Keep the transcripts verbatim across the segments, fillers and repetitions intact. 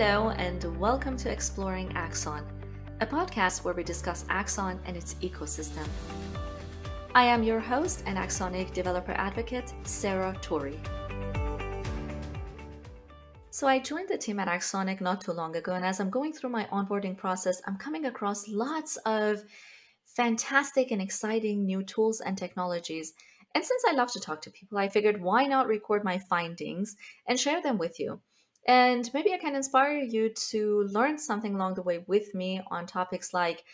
Hello and welcome to Exploring Axon, a podcast where we discuss Axon and its ecosystem. I am your host and Axonic developer advocate, Sarah Torrey. So I joined the team at Axonic not too long ago, and as I'm going through my onboarding process, I'm coming across lots of fantastic and exciting new tools and technologies. And since I love to talk to people, I figured why not record my findings and share them with you? And maybe I can inspire you to learn something along the way with me on topics like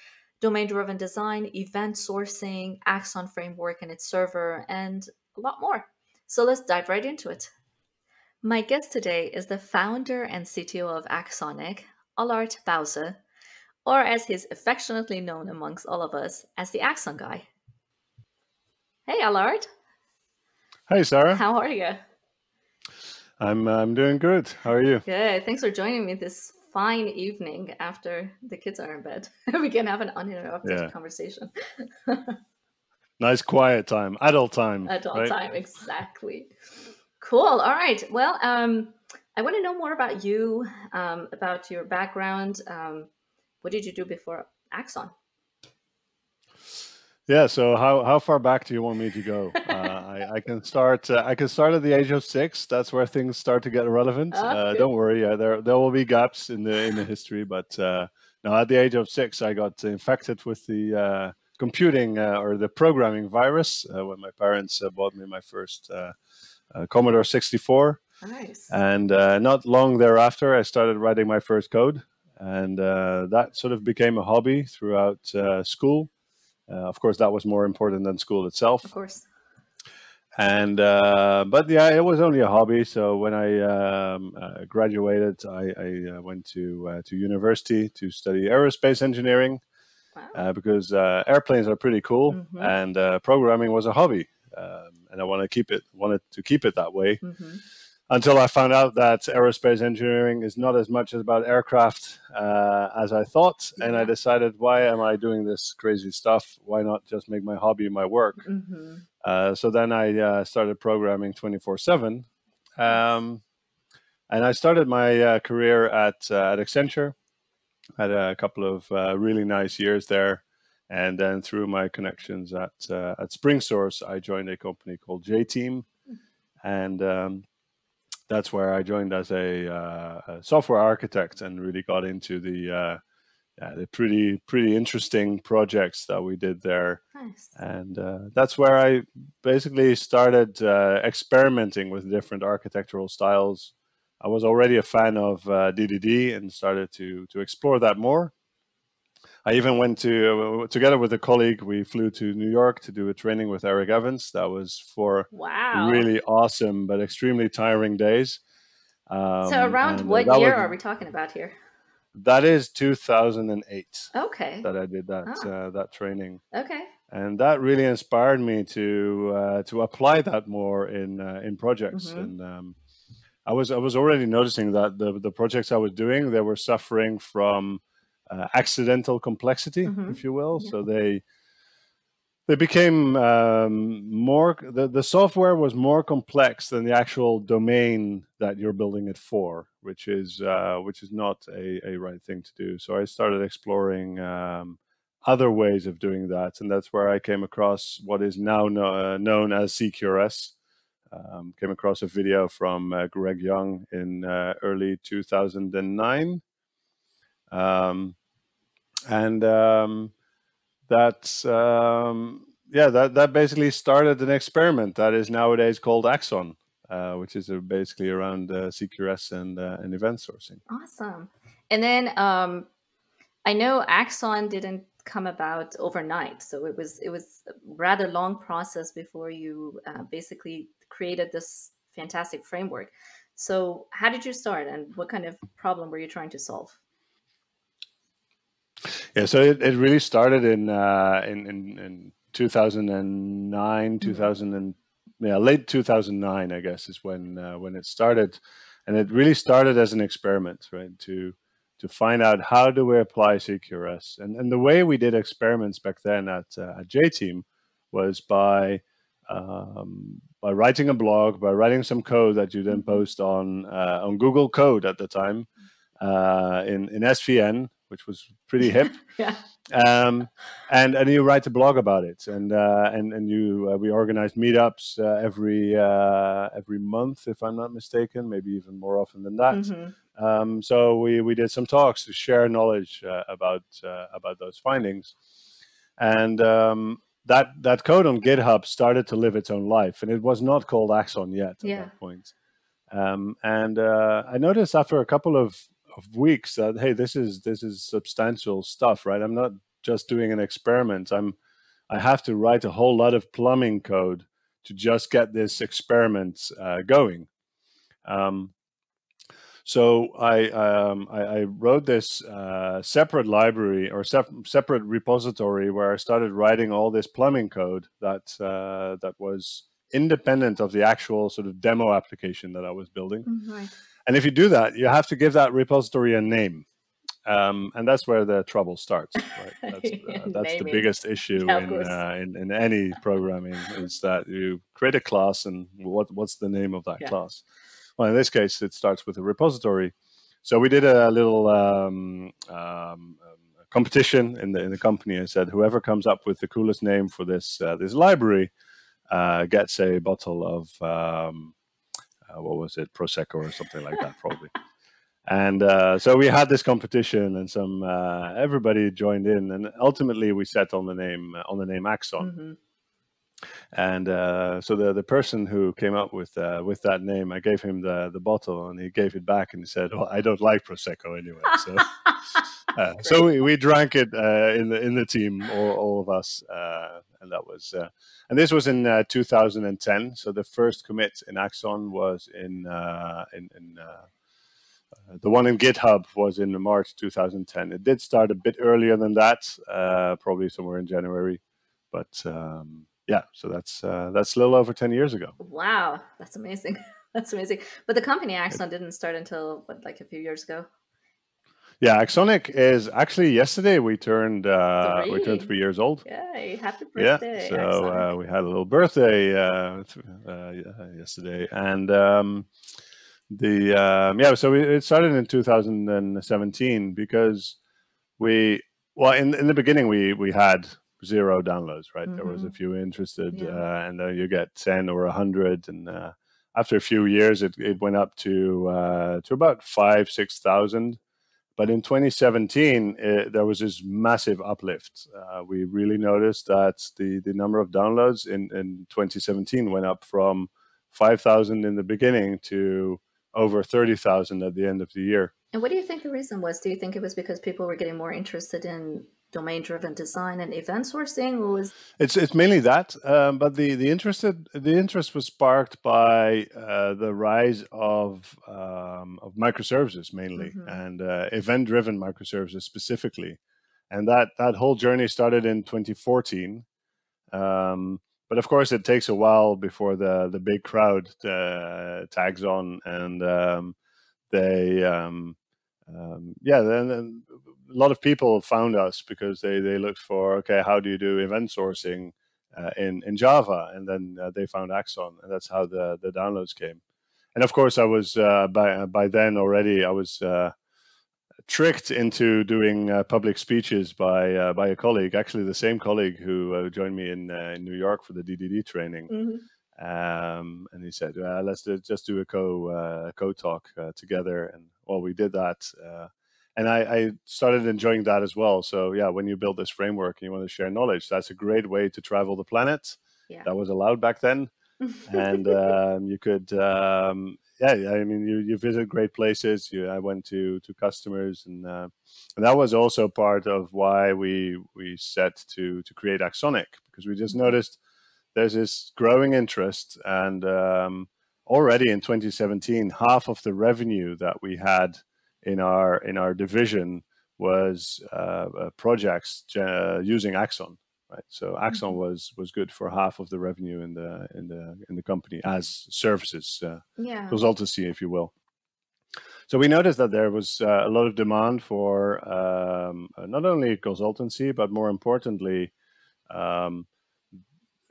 domain driven design, event sourcing, Axon Framework and its server, and a lot more. So let's dive right into it. My guest today is the founder and C T O of Axonic, Allard Buijze, or as he's affectionately known amongst all of us, as the Axon guy. Hey, Allard. Hey, Sarah. How are you? I'm I'm doing good. How are you? Good. Thanks for joining me this fine evening after the kids are in bed. We can have an uninterrupted yeah. conversation. Nice quiet time, adult time. Adult right? time, exactly. Cool. All right. Well, um, I want to know more about you, um, about your background. Um, what did you do before Axon? Yeah. So how, how far back do you want me to go? Uh, I, I can start. Uh, I can start at the age of six. That's where things start to get relevant. Oh, uh, don't worry. Uh, there there will be gaps in the in the history, but uh, no. At the age of six, I got infected with the uh, computing uh, or the programming virus uh, when my parents uh, bought me my first uh, uh, Commodore sixty-four. Nice. And uh, not long thereafter, I started writing my first code, and uh, that sort of became a hobby throughout uh, school. Uh, of course, that was more important than school itself. Of course. And, uh, but yeah, it was only a hobby. So when I um, uh, graduated, I, I uh, went to, uh, to university to study aerospace engineering. Wow. uh, because uh, airplanes are pretty cool. Mm-hmm. And uh, programming was a hobby. Um, and I wanted to keep it, wanted to keep it that way. Mm-hmm. Until I found out that aerospace engineering is not as much about aircraft uh, as I thought. Yeah. And I decided, why am I doing this crazy stuff? Why not just make my hobby my work? Mm-hmm. uh, so then I uh, started programming twenty-four seven. Um, and I started my uh, career at, uh, at Accenture. Had a couple of uh, really nice years there. And then through my connections at, uh, at Spring Source, I joined a company called JTeam. And... Um, that's where I joined as a, uh, a software architect and really got into the uh, yeah, the pretty pretty interesting projects that we did there. Nice. And uh, that's where I basically started uh, experimenting with different architectural styles. I was already a fan of uh, D D D and started to to explore that more. I even went to, together with a colleague, we flew to New York to do a training with Eric Evans. That was for wow. really awesome, but extremely tiring days. Um, so around what year was, are we talking about here? That is two thousand eight. Okay. That I did that, ah. uh, that training. Okay. And that really inspired me to, uh, to apply that more in, uh, in projects. Mm-hmm. And, um, I was, I was already noticing that the, the projects I was doing, they were suffering from Uh, accidental complexity, mm-hmm. if you will. Yeah. So they they became um, more, the, the software was more complex than the actual domain that you're building it for, which is uh, which is not a, a right thing to do. So I started exploring um, other ways of doing that. And that's where I came across what is now no, uh, known as C Q R S. Um, came across a video from uh, Greg Young in uh, early two thousand nine. Um, and, um, that's, um, yeah, that, that basically started an experiment that is nowadays called Axon, uh, which is uh, basically around, uh, C Q R S and, uh, and event sourcing. Awesome. And then, um, I know Axon didn't come about overnight, so it was, it was a rather long process before you, uh, basically created this fantastic framework. So how did you start and what kind of problem were you trying to solve? Yeah, so it, it really started in, uh, in, in, in two thousand nine, two thousand, yeah, late two thousand nine, I guess, is when, uh, when it started. And it really started as an experiment, right? To, to find out how do we apply C Q R S. And, and the way we did experiments back then at, uh, at JTeam was by, um, by writing a blog, by writing some code that you then post on, uh, on Google Code at the time. uh, in, in S V N, which was pretty hip. Yeah. Um, and, and you write a blog about it. And, uh, and, and you, uh, we organized meetups uh, every, uh, every month, if I'm not mistaken, maybe even more often than that. Mm-hmm. Um, so we, we did some talks to share knowledge uh, about, uh, about those findings. And um, that, that code on GitHub started to live its own life. And it was not called Axon yet at yeah. that point. Um, and uh, I noticed after a couple of of weeks that, hey, this is this is substantial stuff, right? I'm not just doing an experiment. I'm I have to write a whole lot of plumbing code to just get this experiment uh, going. Um, so I, um, I I wrote this uh, separate library or sep separate repository where I started writing all this plumbing code that uh, that was independent of the actual sort of demo application that I was building. Mm-hmm. And if you do that, you have to give that repository a name. Um, and that's where the trouble starts. Right? That's, uh, that's the biggest issue yeah, in, uh, in, in any programming is that you create a class and what, what's the name of that yeah. class? Well, in this case, it starts with a repository. So we did a little um, um, competition in the, in the company. I said, whoever comes up with the coolest name for this, uh, this library uh, gets a bottle of... Um, Uh, what was it, Prosecco or something like that, probably. And uh, so we had this competition, and some uh, everybody joined in, and ultimately we set on the name uh, on the name Axon. Mm-hmm. And uh, so the the person who came up with uh, with that name, I gave him the the bottle, and he gave it back, and he said, "Well, I don't like Prosecco anyway." So uh, so we, we drank it uh, in the in the team, all, all of us, uh, and that was uh, and this was in uh, two thousand ten. So the first commit in Axon was in uh, in, in uh, the one in GitHub was in March two thousand ten. It did start a bit earlier than that, uh, probably somewhere in January, but. Um, Yeah, so that's uh, that's a little over ten years ago. Wow, that's amazing. That's amazing. But the company Axon didn't start until what, like a few years ago. Yeah, Axonic is actually yesterday we turned uh, three. we turned three years old. Yay, happy birthday! Yeah, so uh, we had a little birthday uh, uh, yesterday, and um, the um, yeah, so we, it started in two thousand seventeen because we well in in the beginning we we had. Zero downloads, right? Mm-hmm. There was a few interested, yeah. uh, and then you get ten or a hundred, and uh, after a few years, it, it went up to uh, to about five, six thousand. But in twenty seventeen, it, there was this massive uplift. Uh, we really noticed that the the number of downloads in in twenty seventeen went up from five thousand in the beginning to over thirty thousand at the end of the year. And what do you think the reason was? Do you think it was because people were getting more interested in domain driven design and event sourcing, or was it's it's mainly that um, but the the interested the interest was sparked by uh, the rise of um, of microservices mainly, mm-hmm. and uh, event driven microservices specifically, and that that whole journey started in twenty fourteen, um, but of course it takes a while before the the big crowd uh, tags on, and um, they um, um, yeah then, then a lot of people found us because they, they looked for, okay, how do you do event sourcing uh, in, in Java? And then uh, they found Axon, and that's how the, the downloads came. And of course, I was, uh, by, by then already, I was uh, tricked into doing uh, public speeches by, uh, by a colleague, actually the same colleague who uh, joined me in, uh, in New York for the D D D training. Mm-hmm. Um, and he said, well, let's do, just do a co, uh, co-talk uh, together. And well, we did that. Uh, And I, I started enjoying that as well. So yeah, when you build this framework and you want to share knowledge, that's a great way to travel the planet. Yeah. That was allowed back then. And um, you could, um, yeah, I mean, you, you visit great places. You, I went to, to customers, and, uh, and that was also part of why we, we set to, to create Axonic, because we just noticed there's this growing interest. And um, already in twenty seventeen, half of the revenue that we had in our in our division was uh, uh, projects uh, using Axon, right? So Axon mm-hmm. was was good for half of the revenue in the in the in the company as services uh, yeah. consultancy, if you will. So we noticed that there was uh, a lot of demand for um, not only consultancy, but more importantly, um,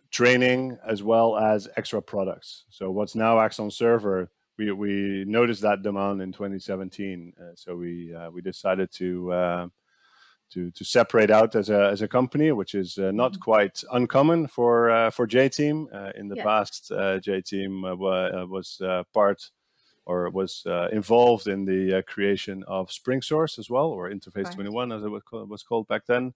training as well as extra products. So what's now Axon Server we we noticed that demand in twenty seventeen, uh, so we uh, we decided to uh, to to separate out as a as a company, which is uh, not quite uncommon for uh, for JTeam. Uh, in the yeah. past, uh, JTeam uh, was uh, part or was uh, involved in the uh, creation of Spring Source as well, or Interface right. twenty-one as it was called, was called back then.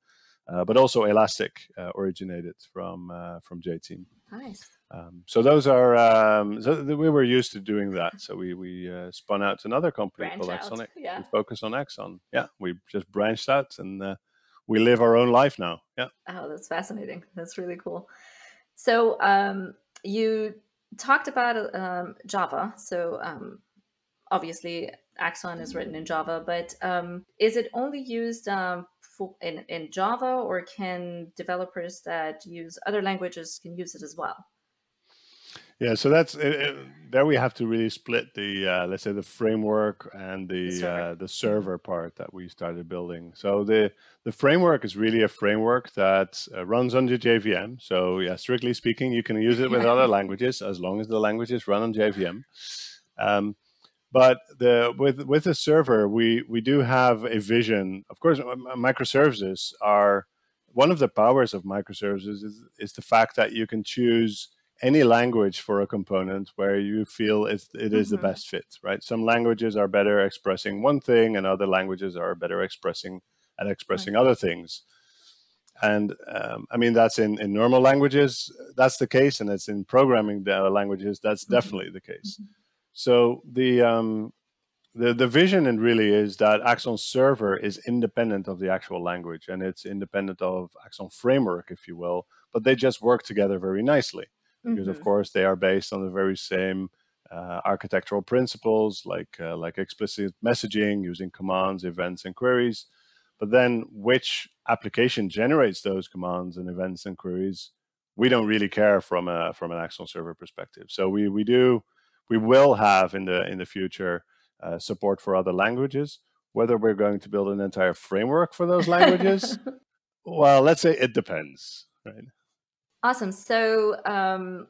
Uh, but also Elastic uh, originated from uh, from JTeam. Nice. Um, so those are um, so we were used to doing that. So we we uh, spun out to another company branch called Axonic. Yeah. We focus on Axon. Yeah, we just branched out and uh, we live our own life now. Yeah. Oh, that's fascinating. That's really cool. So um, you talked about um, Java. So um, obviously Axon is written in Java, but um, is it only used? Um, In, in Java, or can developers that use other languages can use it as well? Yeah, so that's it, it, there we have to really split the uh, let's say the framework and the the server. Uh, the server part that we started building. So the the framework is really a framework that uh, runs on the J V M. So yeah, strictly speaking, you can use it with other languages as long as the languages run on J V M. Um, But the, with with the server, we, we do have a vision. Of course, microservices are one of the powers of microservices is, is the fact that you can choose any language for a component where you feel it, it is mm-hmm. the best fit, right? Some languages are better expressing one thing and other languages are better expressing and expressing right. other things. And um, I mean, that's in, in normal languages, that's the case. And it's in programming languages, that's mm-hmm. definitely the case. Mm-hmm. So the, um, the the vision and really is that Axon Server is independent of the actual language and it's independent of Axon Framework, if you will, but they just work together very nicely because, mm-hmm. of course, they are based on the very same uh, architectural principles like uh, like explicit messaging, using commands, events, and queries. But then which application generates those commands and events and queries, we don't really care from a from an Axon Server perspective. So we we do. We will have in the in the future uh, support for other languages. Whether we're going to build an entire framework for those languages, well, let's say it depends, right? Awesome. So, um,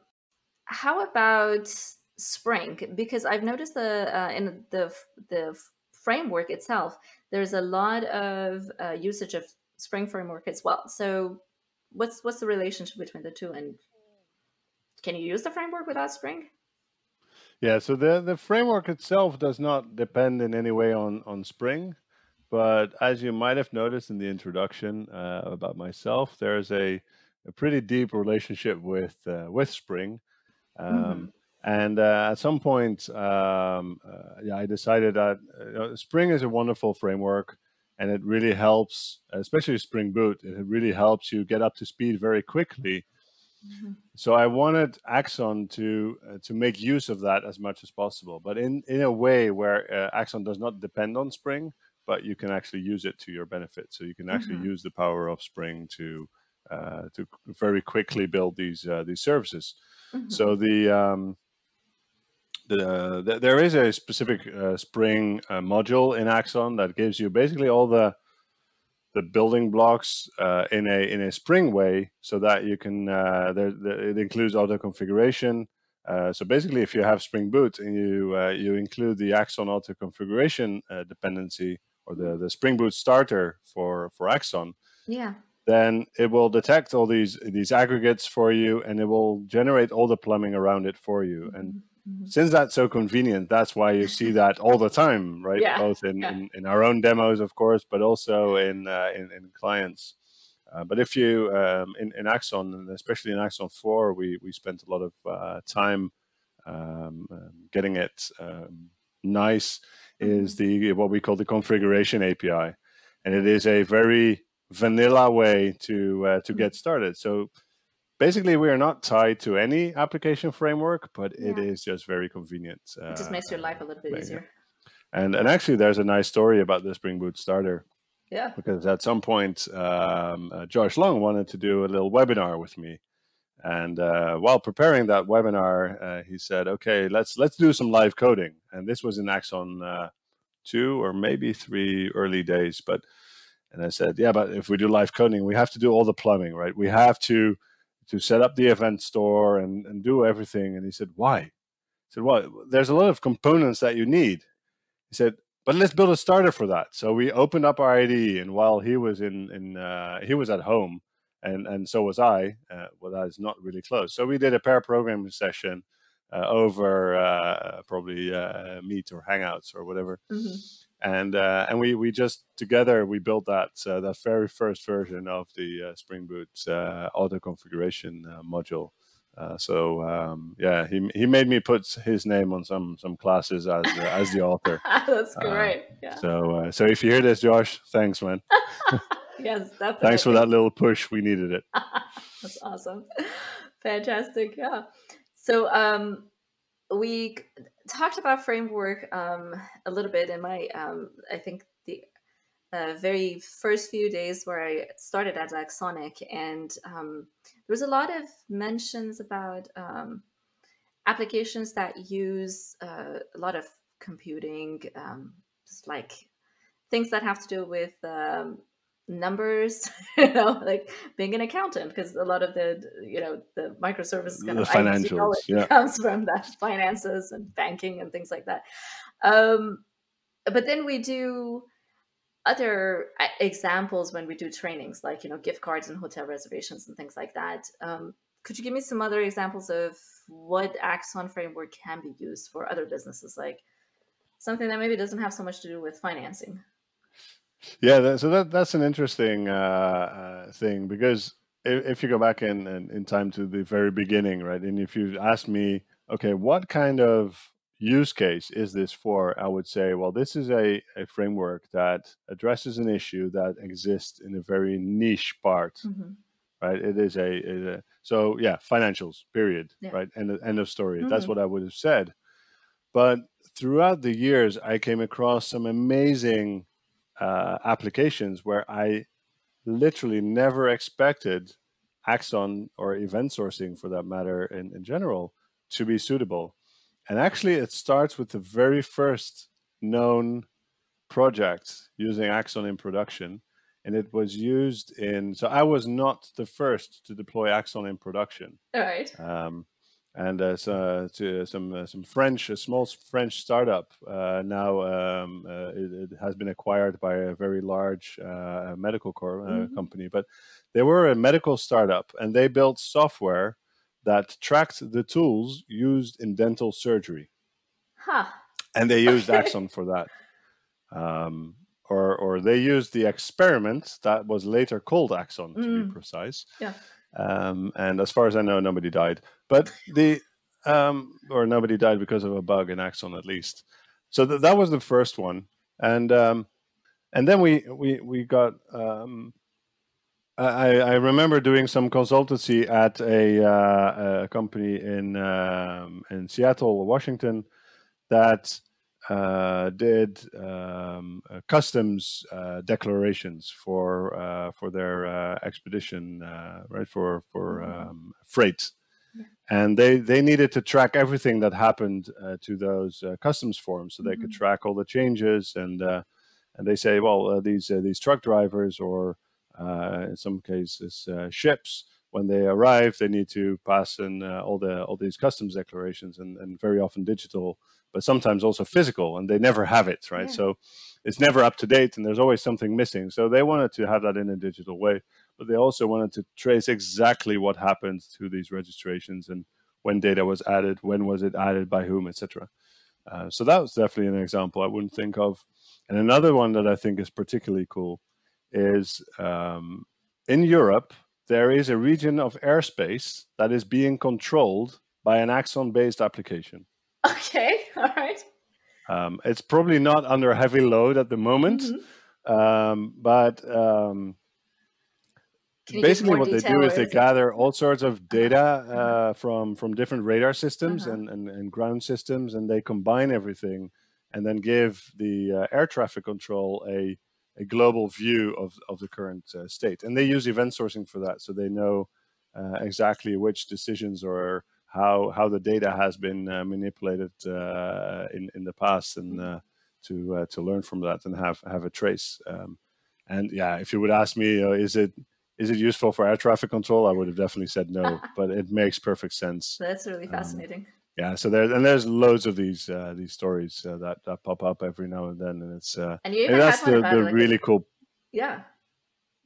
how about Spring? Because I've noticed the uh, in the the framework itself, there's a lot of uh, usage of Spring Framework as well. So, what's what's the relationship between the two, and can you use the framework without Spring? Yeah, so the, the framework itself does not depend in any way on, on Spring, but as you might have noticed in the introduction uh, about myself, there's a, a pretty deep relationship with, uh, with Spring. Um, mm-hmm. And uh, at some point, um, uh, yeah, I decided that uh, Spring is a wonderful framework and it really helps, especially Spring Boot, it really helps you get up to speed very quickly. Mm-hmm. So I wanted Axon to uh, to make use of that as much as possible, but in in a way where uh, Axon does not depend on Spring, but you can actually use it to your benefit. So you can actually mm-hmm. use the power of Spring to uh, to very quickly build these uh, these services. Mm-hmm. So the um, the th there is a specific uh, Spring uh, module in Axon that gives you basically all the the building blocks uh, in a in a Spring way, so that you can. Uh, there, there, it includes auto configuration. Uh, so basically, if you have Spring Boot and you uh, you include the Axon auto configuration uh, dependency or the the Spring Boot starter for for Axon, yeah, then it will detect all these these aggregates for you, and it will generate all the plumbing around it for you. And mm-hmm. since that's so convenient, that's why you see that all the time, right? Yeah. Both in, yeah. in, in our own demos, of course, but also in uh, in, in clients. Uh, but if you, um, in, in Axon, and especially in Axon four, we, we spent a lot of uh, time um, getting it um, nice, mm-hmm. is the what we call the configuration A P I. And it is a very vanilla way to uh, to mm-hmm. get started. So basically, we are not tied to any application framework, but yeah. it is just very convenient. Uh, it just makes your life a little bit later. easier. And and actually, there's a nice story about the Spring Boot starter. Yeah. Because at some point, um, uh, Josh Long wanted to do a little webinar with me, and uh, while preparing that webinar, uh, he said, "Okay, let's let's do some live coding." And this was in Axon uh, two or maybe three early days. But and I said, "Yeah, but if we do live coding, we have to do all the plumbing, right? We have to." to set up the event store and, and do everything." And he said, "Why?" said, well, there's a lot of components that you need. He said, but let's build a starter for that. So we opened up our I D E, and while he was in, in uh, he was at home, and and so was I. Uh, well, that is not really close. So we did a pair programming session uh, over uh, probably uh, Meet or Hangouts or whatever, mm-hmm. and uh, and we we just together we built that uh, that very first version of the uh, Spring Boot uh, auto configuration uh, module. Uh, so um, yeah, he he made me put his name on some some classes as uh, as the author. That's great. Uh, yeah. So uh, so if you hear this, Josh, thanks, man. Yes, definitely. Thanks for that little push. We needed it. That's awesome. Fantastic. Yeah. So um, we talked about framework um, a little bit in my, um, I think the uh, very first few days where I started at Axonic, and um, there was a lot of mentions about um, applications that use uh, a lot of computing, um, just like things that have to do with um, numbers, you know, like being an accountant, because a lot of the, you know, the microservices kind of financials, yeah, comes from that, finances and banking and things like that. Um, but then we do other examples when we do trainings, like, you know, gift cards and hotel reservations and things like that. Um, could you give me some other examples of what Axon Framework can be used for other businesses, like something that maybe doesn't have so much to do with financing? Yeah, that, so that that's an interesting uh, uh, thing, because if, if you go back in, in in time to the very beginning, right, and if you ask me, okay, what kind of use case is this for? I would say, well, this is a, a framework that addresses an issue that exists in a very niche part, mm-hmm. right? It is a, it is a so yeah, financials, period, yeah. right? End, end of story. Mm-hmm. That's what I would have said. But throughout the years, I came across some amazing Uh, applications where I literally never expected Axon or event sourcing, for that matter, in, in general, to be suitable. And actually, it starts with the very first known project using Axon in production. And it was used in, so I was not the first to deploy Axon in production. All right. Um, and uh, so, to some uh, some French, a small French startup uh, now um, uh, it, it has been acquired by a very large uh, medical corp, uh, mm-hmm. company, but they were a medical startup, and they built software that tracked the tools used in dental surgery. Huh. And they used Axon for that. Um, or, or they used the experiment that was later called Axon, to mm. be precise. Yeah. Um, and as far as I know, nobody died, but the, um, or nobody died because of a bug in Axon, at least. So th that was the first one. And, um, and then we, we, we got, um, I, I remember doing some consultancy at a, uh, a company in, um, in Seattle, Washington, that, uh, did, um, uh, customs, uh, declarations for, uh, for their, uh, expedition, uh, right. For, for, um, freight. Yeah. And they, they needed to track everything that happened, uh, to those, uh, customs forms. So they mm-hmm. could track all the changes, and, uh, and they say, well, uh, these, uh, these truck drivers, or, uh, in some cases, uh, ships, when they arrive, they need to pass in uh, all the, all these customs declarations, and, and very often digital, but sometimes also physical, and they never have it, right? Yeah. So it's never up to date, and there's always something missing. So they wanted to have that in a digital way, but they also wanted to trace exactly what happened to these registrations, and when data was added, when was it added, by whom, et cetera. Uh, so that was definitely an example I wouldn't think of. And another one that I think is particularly cool is um, in Europe, there is a region of airspace that is being controlled by an Axon-based application. Okay, all right. Um, it's probably not under heavy load at the moment, mm-hmm. um, but um, basically what they do is they gather all sorts of data uh, from, from different radar systems uh-huh. and, and, and ground systems, and they combine everything and then give the uh, air traffic control a, a global view of, of the current uh, state. And they use event sourcing for that, so they know uh, exactly which decisions or how how the data has been uh, manipulated uh, in in the past, and uh, to uh, to learn from that and have have a trace. Um, and yeah, if you would ask me, uh, is it is it useful for air traffic control? I would have definitely said no, but it makes perfect sense. That's really fascinating. Um, Yeah, so there's and there's loads of these uh, these stories uh, that that pop up every now and then, and it's uh, and, you even and that's the, the like really a, cool. Yeah,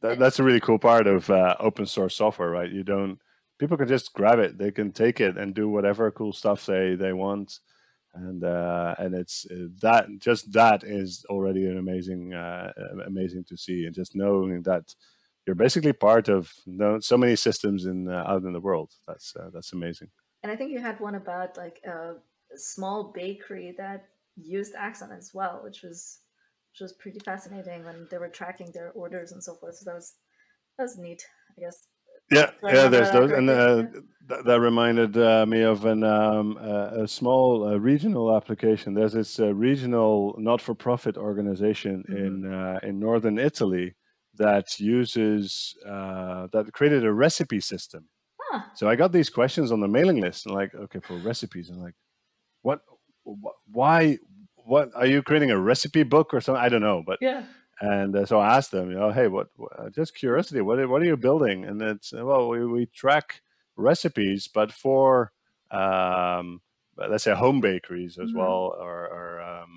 that, that's a really cool part of uh, open source software, right? You don't people can just grab it, they can take it and do whatever cool stuff they they want, and uh, and it's that just that is already an amazing uh, amazing to see, and just knowing that you're basically part of so many systems in uh, out in the world. That's uh, that's amazing. And I think you had one about like a small bakery that used Axon as well, which was which was pretty fascinating when they were tracking their orders and so forth. So that was that was neat, I guess. Yeah, yeah. There's those, and uh, th that reminded uh, me of an um, uh, a small uh, regional application. There's this uh, regional not-for-profit organization mm-hmm. in uh, in northern Italy that uses uh, that created a recipe system. So I got these questions on the mailing list, and like, okay, for recipes, and like, what, wh why, what are you creating a recipe book or something? I don't know, but yeah. And uh, so I asked them, you know, hey, what? what just curiosity, what what are you building? And it's well, we, we track recipes, but for um, let's say home bakeries as mm-hmm. well, or, or um,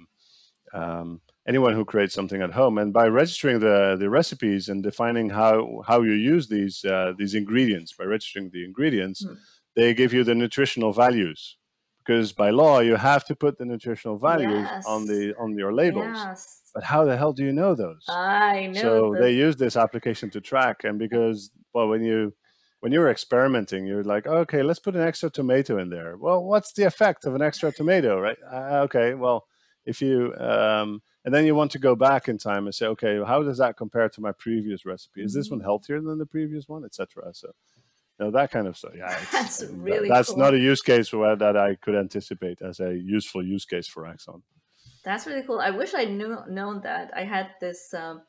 um, anyone who creates something at home. And by registering the, the recipes and defining how, how you use these, uh, these ingredients, by registering the ingredients, mm. they give you the nutritional values. Because by law, you have to put the nutritional values yes. on, the, on your labels. Yes. But how the hell do you know those? I know. So the... they use this application to track. And because, well, when you... when you're experimenting, you're like, okay, let's put an extra tomato in there. Well, what's the effect of an extra tomato, right? Uh, okay, well, if you... Um, and then you want to go back in time and say, okay, how does that compare to my previous recipe? Is this one healthier than the previous one, et cetera? So, you know, that kind of stuff. Yeah, it's, that's really that's cool. Not a use case where that I could anticipate as a useful use case for Axon. That's really cool. I wish I knew known that. I had this um,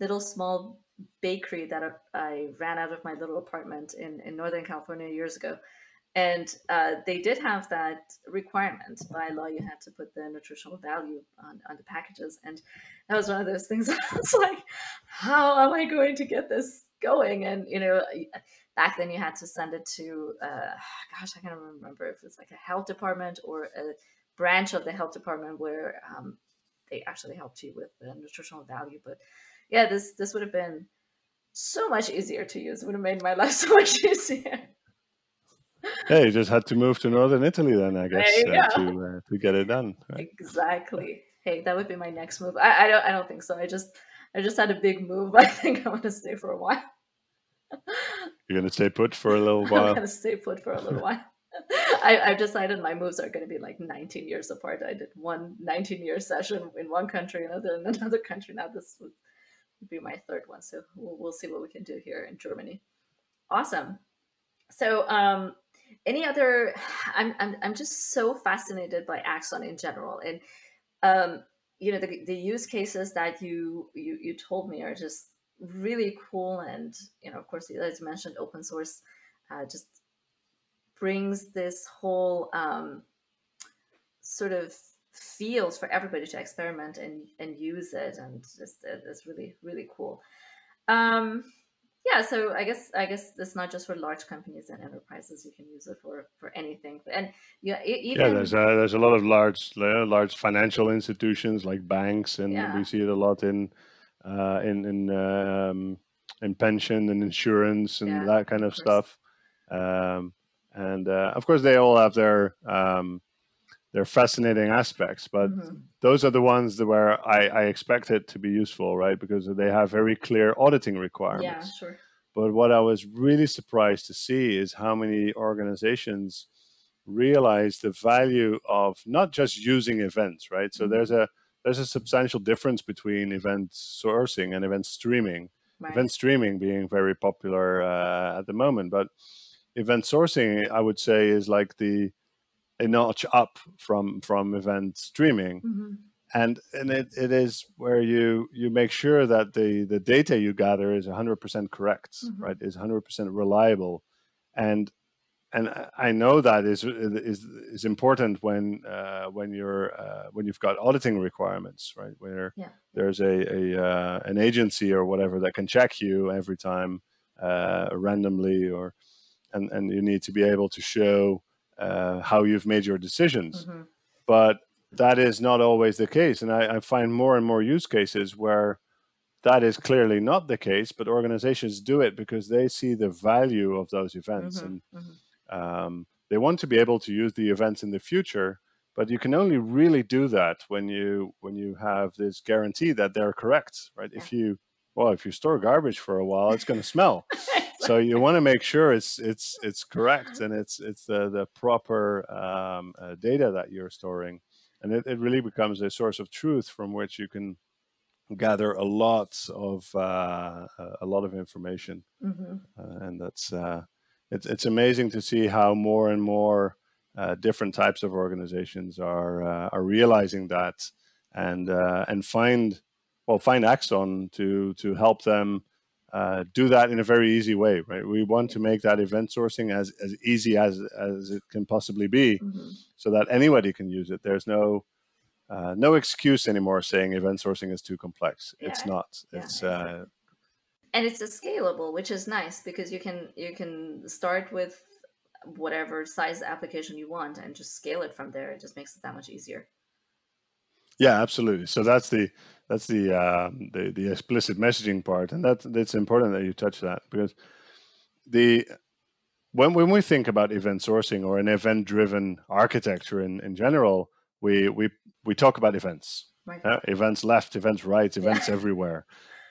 little small bakery that I, I ran out of my little apartment in in Northern California years ago, and uh, they did have that requirement. By law, you had to put the nutritional value on, on the packages. And that was one of those things I was like, how am I going to get this going? And, you know, back then you had to send it to, uh, gosh, I can't remember if it's like a health department or a branch of the health department where um, they actually helped you with the nutritional value. But yeah, this, this would have been so much easier to use. It would have made my life so much easier. Yeah, you just had to move to northern Italy then, I guess, uh, to uh, to get it done. Right? Exactly. Hey, that would be my next move. I, I don't. I don't think so. I just, I just had a big move. I think I want to stay for a while. You're gonna stay put for a little while. I'm gonna stay put for a little while. I, I've decided my moves are gonna be like nineteen years apart. I did one nineteen year session in one country, another in another country. Now this would be my third one. So we'll, we'll see what we can do here in Germany. Awesome. So. Um, Any other, I'm, I'm, I'm just so fascinated by Axon in general. And, um, you know, the, the use cases that you, you, you told me are just really cool. And, you know, of course, as you mentioned, open source uh, just brings this whole um, sort of field for everybody to experiment and, and use it. And just, it's really, really cool. Um, Yeah, so I guess I guess it's not just for large companies and enterprises. You can use it for for anything, and yeah, even yeah, there's a, there's a lot of large large financial institutions like banks, and yeah. we see it a lot in uh, in in um, in pension and insurance and yeah, that kind of, of stuff. Um, and uh, of course, they all have their um, their fascinating aspects, but mm-hmm. those are the ones that where I, I expect it to be useful, right? Because they have very clear auditing requirements. Yeah, sure. But what I was really surprised to see is how many organizations realize the value of not just using events, right? So mm-hmm. there's a there's a substantial difference between event sourcing and event streaming. Right. Event streaming being very popular uh, at the moment, but event sourcing, I would say, is like the a notch up from from event streaming, mm-hmm. and and it, it is where you you make sure that the the data you gather is one hundred percent correct, mm-hmm. right? Is one hundred percent reliable, and and I know that is is is important when uh, when you're uh, when you've got auditing requirements, right? Where yeah. there's a, a uh, an agency or whatever that can check you every time uh, randomly, or and and you need to be able to show uh, how you've made your decisions. Mm-hmm. But that is not always the case. And I, I find more and more use cases where that is clearly not the case, but organizations do it because they see the value of those events. Mm-hmm. And mm-hmm. um, they want to be able to use the events in the future, but you can only really do that when you when you have this guarantee that they're correct, right? Yeah. If you, well, if you store garbage for a while, it's going to smell. So you want to make sure it's it's it's correct and it's it's the the proper um, uh, data that you're storing, and it, it really becomes a source of truth from which you can gather a lot of uh, a lot of information. Mm-hmm. uh, and that's uh, it's it's amazing to see how more and more uh, different types of organizations are uh, are realizing that, and uh, and find well find Axon to to help them uh, do that in a very easy way. Right, we want to make that event sourcing as as easy as as it can possibly be, mm-hmm. so that anybody can use it. There's no Uh, no excuse anymore saying event sourcing is too complex. Yeah. It's not. Yeah, it's exactly. uh, and it's a scalable, which is nice because you can you can start with whatever size application you want and just scale it from there. It just makes it that much easier. Yeah, absolutely. So that's the that's the uh, the the explicit messaging part, and that's that's important that you touch that, because the when when we think about event sourcing or an event driven architecture in in general, we we we talk about events, right. uh, events left, events right, events yeah. everywhere.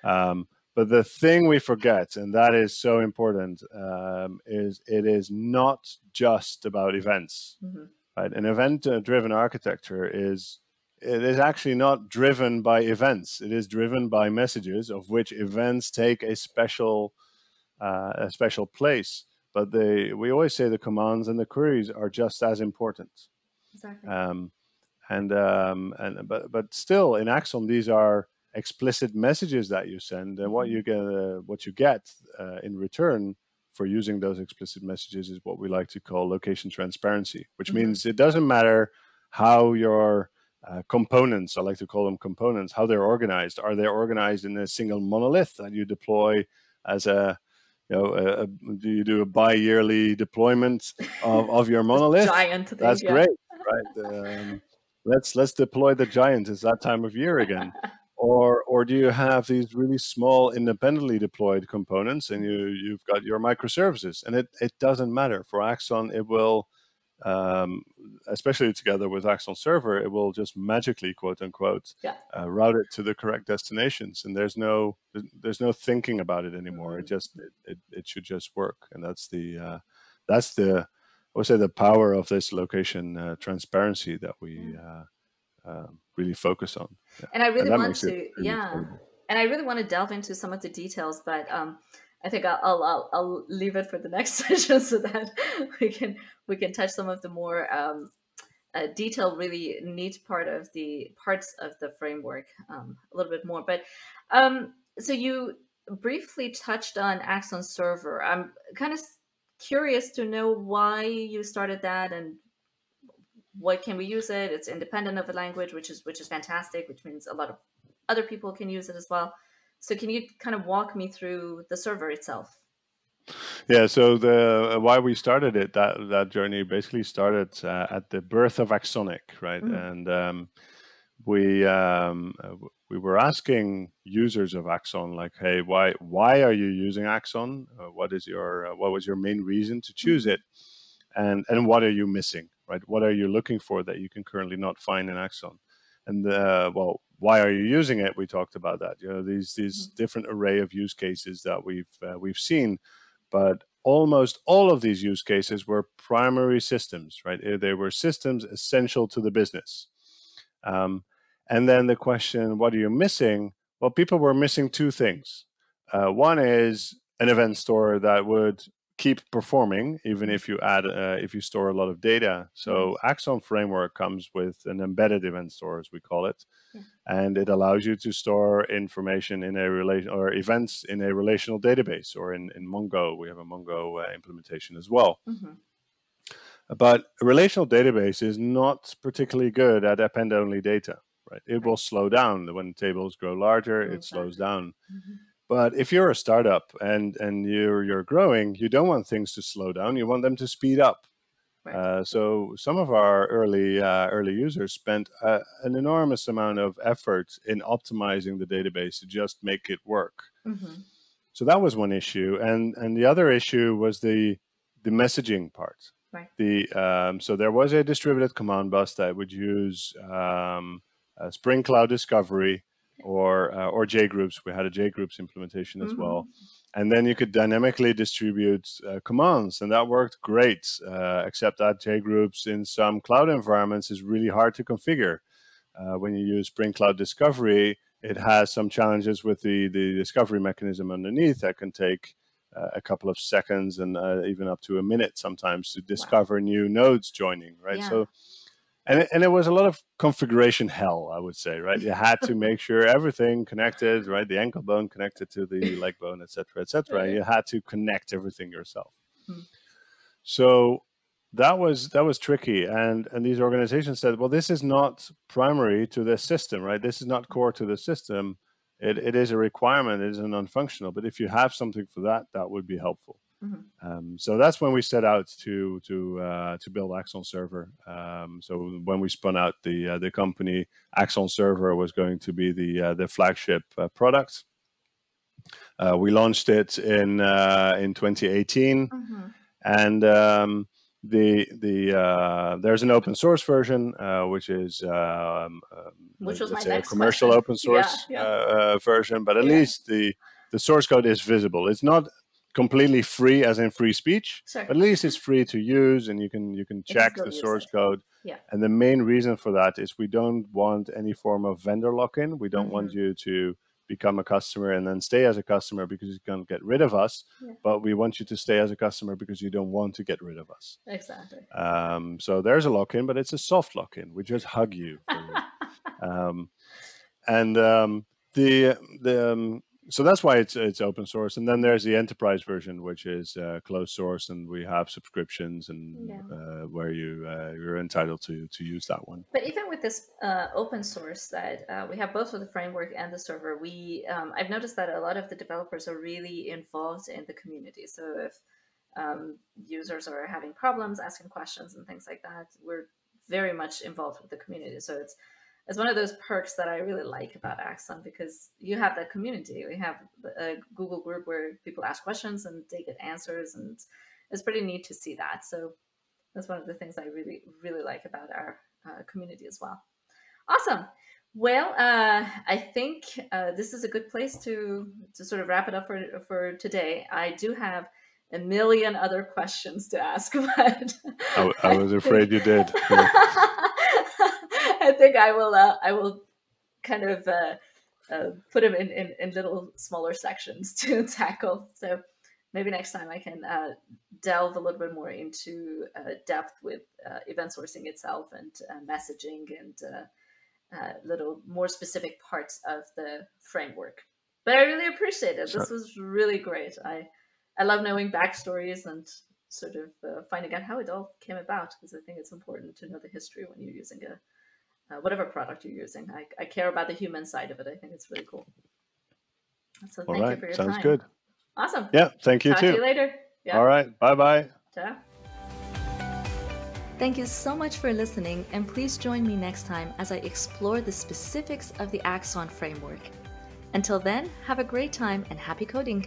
Um, but the thing we forget, and that is so important, um, is it is not just about events. Mm-hmm. Right? An event-driven architecture is it is actually not driven by events. It is driven by messages, of which events take a special uh, a special place. But they we always say the commands and the queries are just as important. Exactly. Um, And um, and but but still in Axon, these are explicit messages that you send, and what you get uh, what you get uh, in return for using those explicit messages is what we like to call location transparency, which mm-hmm. means it doesn't matter how your uh, components, I like to call them components, how they're organized. Are they organized in a single monolith that you deploy as a You know, uh, do you do a bi-yearly deployment of, of your monolith? Giant thing, that's yeah. great, right? Um, Let's let's deploy the giant. It's that time of year again, or or do you have these really small independently deployed components, and you you've got your microservices, and it it doesn't matter. For Axon, it will, um, especially together with Axon Server, it will just magically, quote unquote, yeah. uh, route it to the correct destinations, and there's no there's no thinking about it anymore. Mm-hmm. It just it, it it should just work, and that's the uh, that's the. I would say the power of this location uh, transparency that we uh, uh, really focus on. Yeah. And I really and want to, really yeah. Cool. And I really want to delve into some of the details, but um, I think I'll, I'll I'll leave it for the next session so that we can we can touch some of the more um, uh, detailed, really neat part of the parts of the framework um, a little bit more. But um, so you briefly touched on Axon Server. I'm kind of curious to know why you started that and what can we use it. It's independent of the language, which is which is fantastic, which means a lot of other people can use it as well. So can you kind of walk me through the server itself? Yeah, so the why we started it, that that journey basically started uh, at the birth of Axonic, right? Mm-hmm. And um, we um, we were asking users of Axon, like, hey, why why are you using Axon? Uh, what is your uh, what was your main reason to choose it? And and what are you missing, right? What are you looking for that you can currently not find in Axon? And uh, well, why are you using it? We talked about that. You know, these these different array of use cases that we've uh, we've seen, but almost all of these use cases were primary systems, right? They were systems essential to the business. Um, And then the question, what are you missing? Well, people were missing two things. Uh, one is an event store that would keep performing, even if you add, uh, if you store a lot of data. So Axon Framework comes with an embedded event store, as we call it, yeah. and it allows you to store information in a relation or events in a relational database, or in, in Mongo. We have a Mongo uh, implementation as well. Mm-hmm. But a relational database is not particularly good at append-only data. Right. It will slow down when tables grow larger. It slows down. Mm-hmm. But if you're a startup and and you're you're growing, you don't want things to slow down. You want them to speed up. Right. Uh, so some of our early uh, early users spent uh, an enormous amount of effort in optimizing the database to just make it work. Mm-hmm. So that was one issue, and and the other issue was the the messaging part. Right. The um, so there was a distributed command bus that would use um, uh, Spring Cloud Discovery or uh, or JGroups. We had a JGroups implementation as mm-hmm. well. And then you could dynamically distribute uh, commands, and that worked great, uh, except that JGroups in some cloud environments is really hard to configure. Uh, when you use Spring Cloud Discovery, it has some challenges with the, the discovery mechanism underneath that can take uh, a couple of seconds and uh, even up to a minute sometimes to discover wow. new nodes joining, right? Yeah. So, and it, and it was a lot of configuration hell, I would say, right? You had to make sure everything connected, right? The ankle bone connected to the leg bone, et cetera, et cetera. You had to connect everything yourself. Mm-hmm. So that was that was tricky. And, and these organizations said, well, this is not primary to the system, right? This is not core to the system. It, it is a requirement. It is a non-functional. But if you have something for that, that would be helpful. Mm-hmm. Um, so that's when we set out to to uh, to build Axon Server. Um, so when we spun out the uh, the company, Axon Server was going to be the uh, the flagship uh, product. Uh, we launched it in uh, in twenty eighteen, mm-hmm. and um, the the uh, there's an open source version, uh, which is um, which was my next commercial question. Open source yeah, yeah. Uh, uh, version, but at yeah. least the the source code is visible. It's not completely free as in free speech, sure. but at least it's free to use, and you can you can check the source it. code. Yeah. And the main reason for that is we don't want any form of vendor lock-in. We don't mm-hmm. want you to become a customer and then stay as a customer because you can't get rid of us, yeah. but we want you to stay as a customer because you don't want to get rid of us. Exactly. Um, so there's a lock-in, but it's a soft lock-in. We just hug you. you. Um, and um, the... the um, So that's why it's it's open source, and then there's the enterprise version, which is uh, closed source, and we have subscriptions, and yeah. uh, where you uh, you're entitled to to use that one. But even with this uh, open source side, uh, we have both for the framework and the server. We um, I've noticed that a lot of the developers are really involved in the community. So if um, users are having problems, asking questions, and things like that, we're very much involved with the community. So it's It's one of those perks that I really like about Axon, because you have that community. We have a Google group where people ask questions and they get answers, and it's pretty neat to see that. So that's one of the things I really, really like about our uh, community as well. Awesome. Well, uh, I think uh, this is a good place to, to sort of wrap it up for, for today. I do have a million other questions to ask, but I, I was afraid you did. I think I will. Uh, I will kind of uh, uh, put them in, in, in little smaller sections to tackle. So maybe next time I can uh, delve a little bit more into uh, depth with uh, event sourcing itself and uh, messaging and uh, uh, little more specific parts of the framework. But I really appreciate it. Sure. This was really great. I I love knowing backstories and sort of uh, finding out how it all came about, because I think it's important to know the history when you're using a Uh, whatever product you're using. I, I care about the human side of it. I think it's really cool. So thank you for your time. Sounds good. Awesome. Yeah, thank you too. Talk to you later. Yeah. All right. Bye-bye. Ciao. Thank you so much for listening, and please join me next time as I explore the specifics of the Axon framework. Until then, have a great time and happy coding.